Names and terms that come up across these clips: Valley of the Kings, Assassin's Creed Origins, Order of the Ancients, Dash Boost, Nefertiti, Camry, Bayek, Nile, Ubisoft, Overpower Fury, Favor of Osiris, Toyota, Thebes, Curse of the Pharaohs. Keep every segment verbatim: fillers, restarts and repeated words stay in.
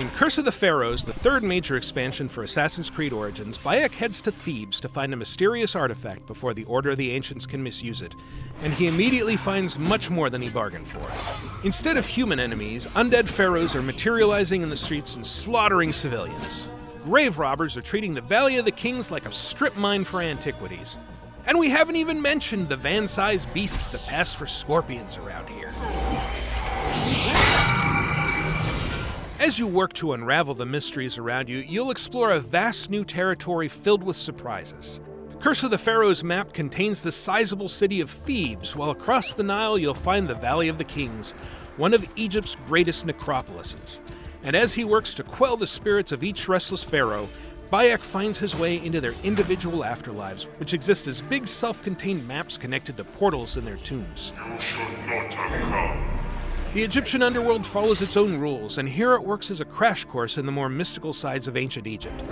In Curse of the Pharaohs, the third major expansion for Assassin's Creed Origins, Bayek heads to Thebes to find a mysterious artifact before the Order of the Ancients can misuse it, and he immediately finds much more than he bargained for. Instead of human enemies, undead pharaohs are materializing in the streets and slaughtering civilians. Grave robbers are treating the Valley of the Kings like a strip mine for antiquities. And we haven't even mentioned the van-sized beasts that pass for scorpions around here. As you work to unravel the mysteries around you, you'll explore a vast new territory filled with surprises. Curse of the Pharaohs map contains the sizable city of Thebes, while across the Nile you'll find the Valley of the Kings, one of Egypt's greatest necropolises. And as he works to quell the spirits of each restless pharaoh, Bayek finds his way into their individual afterlives, which exist as big self-contained maps connected to portals in their tombs. You should not have come. The Egyptian underworld follows its own rules, and here it works as a crash course in the more mystical sides of ancient Egypt.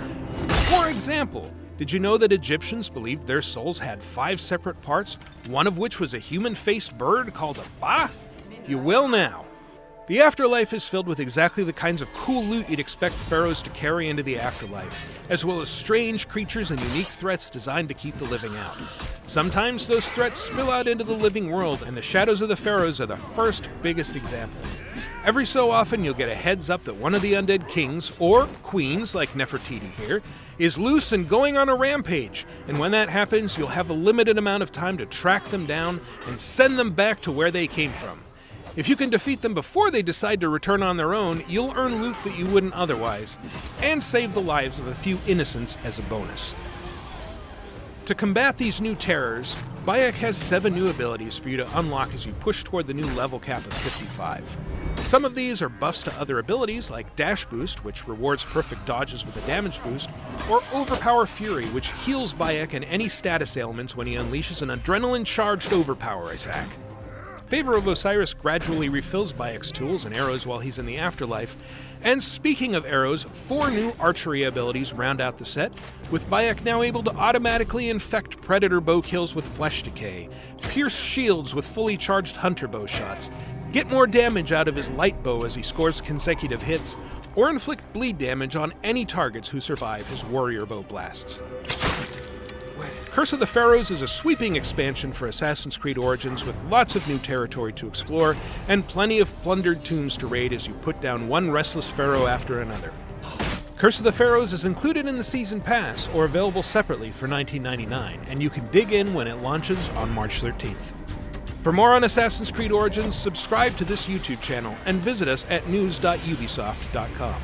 For example, did you know that Egyptians believed their souls had five separate parts, one of which was a human-faced bird called a ba? You will now. The afterlife is filled with exactly the kinds of cool loot you'd expect pharaohs to carry into the afterlife, as well as strange creatures and unique threats designed to keep the living out. Sometimes those threats spill out into the living world, and the shadows of the pharaohs are the first biggest example. Every so often you'll get a heads up that one of the undead kings, or queens like Nefertiti here, is loose and going on a rampage, and when that happens you'll have a limited amount of time to track them down and send them back to where they came from. If you can defeat them before they decide to return on their own, you'll earn loot that you wouldn't otherwise, and save the lives of a few innocents as a bonus. To combat these new terrors, Bayek has seven new abilities for you to unlock as you push toward the new level cap of fifty-five. Some of these are buffs to other abilities like Dash Boost, which rewards perfect dodges with a damage boost, or Overpower Fury, which heals Bayek and any status ailments when he unleashes an adrenaline-charged Overpower attack. Favor of Osiris gradually refills Bayek's tools and arrows while he's in the afterlife. And speaking of arrows, four new archery abilities round out the set, with Bayek now able to automatically infect predator bow kills with flesh decay, pierce shields with fully charged hunter bow shots, get more damage out of his light bow as he scores consecutive hits, or inflict bleed damage on any targets who survive his warrior bow blasts. Curse of the Pharaohs is a sweeping expansion for Assassin's Creed Origins with lots of new territory to explore and plenty of plundered tombs to raid as you put down one restless pharaoh after another. Curse of the Pharaohs is included in the Season Pass or available separately for nineteen ninety-nine dollars, and you can dig in when it launches on March thirteenth. For more on Assassin's Creed Origins, subscribe to this YouTube channel and visit us at news dot ubisoft dot com.